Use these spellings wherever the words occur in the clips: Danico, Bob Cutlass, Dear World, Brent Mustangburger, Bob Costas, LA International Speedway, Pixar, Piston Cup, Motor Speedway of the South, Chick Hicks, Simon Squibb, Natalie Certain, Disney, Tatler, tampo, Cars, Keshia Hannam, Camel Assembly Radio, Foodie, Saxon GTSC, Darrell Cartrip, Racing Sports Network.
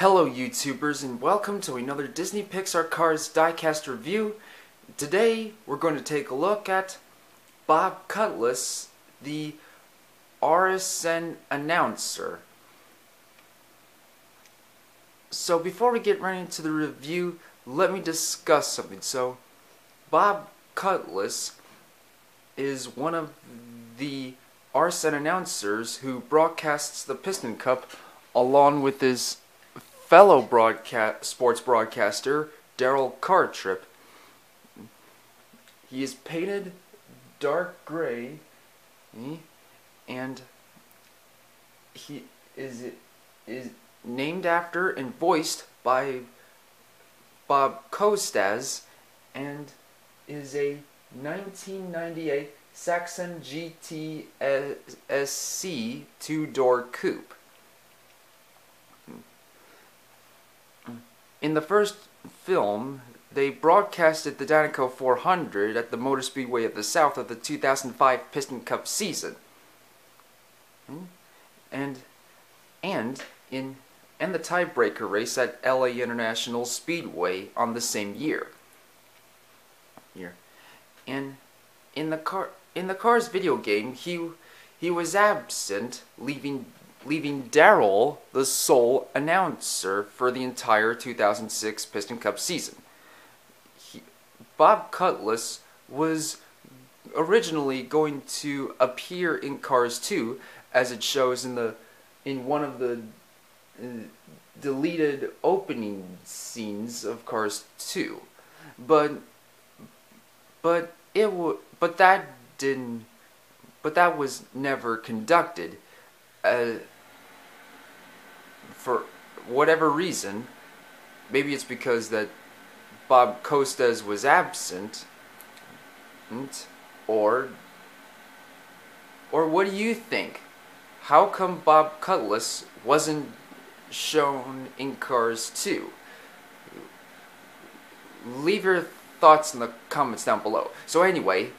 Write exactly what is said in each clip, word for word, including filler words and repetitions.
Hello YouTubers, and welcome to another Disney Pixar Cars diecast review. Today we're going to take a look at Bob Cutlass, the R S N announcer. So before we get right into the review, let me discuss something. So Bob Cutlass is one of the R S N announcers who broadcasts the Piston Cup along with his fellow broadcast, sports broadcaster Darrell Cartrip. He is painted dark gray, and he is is named after and voiced by Bob Costas, and is a nineteen ninety-eight Saxon G T S C two-door coupe. In the first film, they broadcasted the Danico four hundred at the Motor Speedway of the South of the two thousand five Piston Cup season. And and in and the tiebreaker race at L A International Speedway on the same year. Year. And in the car in the Cars video game, he he was absent, leaving leaving Darrell the sole announcer for the entire two thousand six Piston Cup season. He, Bob Cutlass was originally going to appear in Cars two, as it shows in the in one of the uh, deleted opening scenes of Cars two, but but it w but that didn't but that was never conducted. Uh, for whatever reason, maybe it's because that Bob Costas was absent, or or what do you think? How come Bob Cutlass wasn't shown in Cars two? Leave your thoughts in the comments down below. So anyway,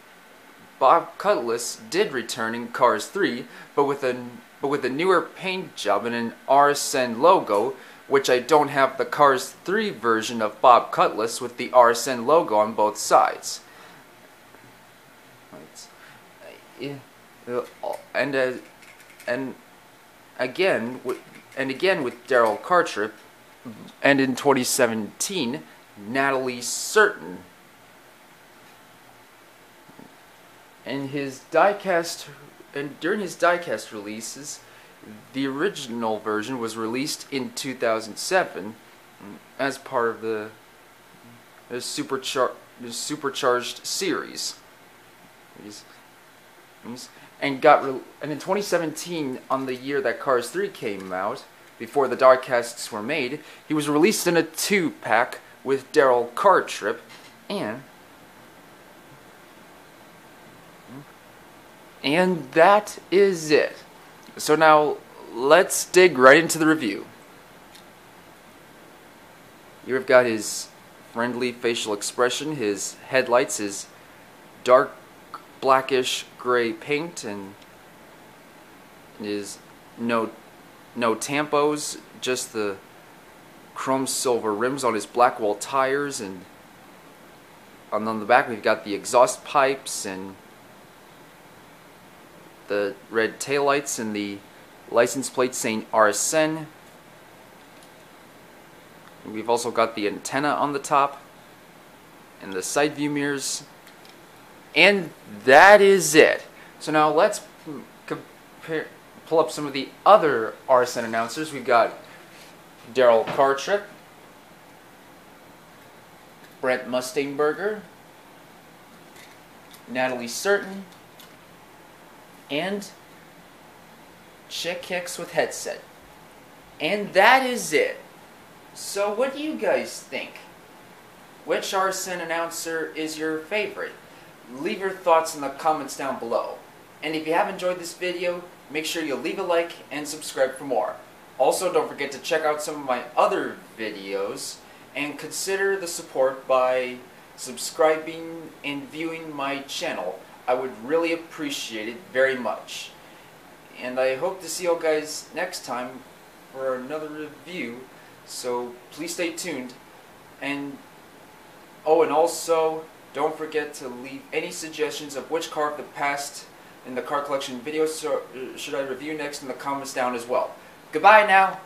Bob Cutlass did return in Cars three, but with an But with a newer paint job and an R S N logo, which I don't have the Cars three version of Bob Cutlass with the R S N logo on both sides. And uh, and again and again with Darrell Cartrip, and in twenty seventeen, Natalie Certain. And his diecast. And during his diecast releases, the original version was released in two thousand seven as part of the, the, superchar the supercharged series, and got re and in twenty seventeen, on the year that Cars three came out, before the diecasts were made, he was released in a two-pack with Darrell Cartrip and. And that is it. So now, let's dig right into the review. Here we've got his friendly facial expression, his headlights, his dark blackish gray paint, and his no, no tampos, just the chrome silver rims on his Blackwall tires, and on, on the back we've got the exhaust pipes, and the red taillights, and the license plate saying R S N. And we've also got the antenna on the top, and the side view mirrors. And that is it. So now let's compare, pull up some of the other R S N announcers. We've got Darrell Cartrip, Brent Mustangburger, Natalie Certain, and Chick Hicks with headset. And that is it. So what do you guys think? Which R S N announcer is your favorite? Leave your thoughts in the comments down below. And if you have enjoyed this video, make sure you leave a like and subscribe for more. Also, don't forget to check out some of my other videos, and consider the support by subscribing and viewing my channel. I would really appreciate it very much. And I hope to see you guys next time for another review. So please stay tuned. And oh, and also don't forget to leave any suggestions of which car of the past in the car collection video should I review next in the comments down as well. Goodbye now.